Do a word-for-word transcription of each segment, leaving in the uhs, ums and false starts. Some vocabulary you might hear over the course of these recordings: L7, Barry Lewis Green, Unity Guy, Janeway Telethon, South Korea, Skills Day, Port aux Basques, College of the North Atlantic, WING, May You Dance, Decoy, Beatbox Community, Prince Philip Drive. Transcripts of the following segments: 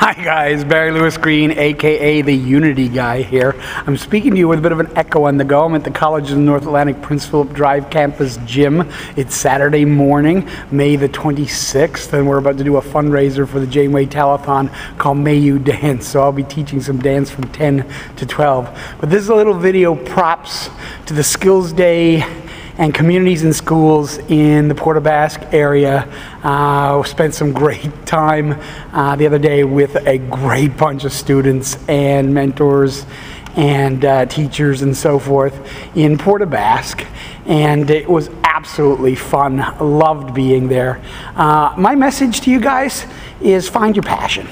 Hi guys, Barry Lewis Green, aka the Unity Guy here. I'm speaking to you with a bit of an echo on the go. I'm at the College of the North Atlantic Prince Philip Drive campus gym. It's Saturday morning, May the twenty-sixth, and we're about to do a fundraiser for the Janeway Telethon called May You Dance. So I'll be teaching some dance from ten to twelve. But this is a little video props to the Skills Day and communities and schools in the Port aux Basques area. Uh, spent some great time uh, the other day with a great bunch of students and mentors and uh, teachers and so forth in Port aux Basques, and it was absolutely fun. Loved being there. Uh, my message to you guys is find your passion.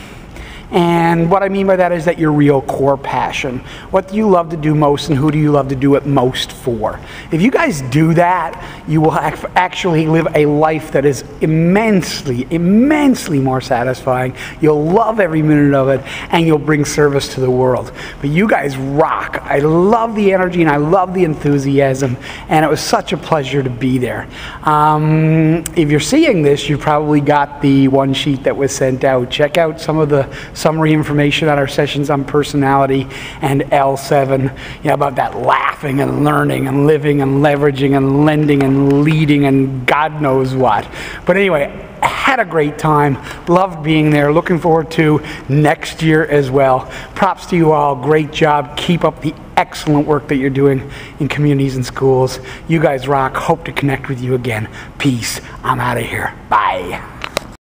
And what I mean by that is that your real core passion. What do you love to do most, and who do you love to do it most for? If you guys do that, you will actually live a life that is immensely, immensely more satisfying. You'll love every minute of it, and you'll bring service to the world. But you guys rock. I love the energy, and I love the enthusiasm, and it was such a pleasure to be there. Um, if you're seeing this, you probably got the one sheet that was sent out. Check out some of the summary information on our sessions on personality and L seven, you know, about that laughing and learning and living and leveraging and lending and leading and God knows what. But anyway, had a great time, loved being there, looking forward to next year as well. Props to you all, great job, keep up the excellent work that you're doing in communities and schools. You guys rock, hope to connect with you again. Peace, I'm out of here, bye.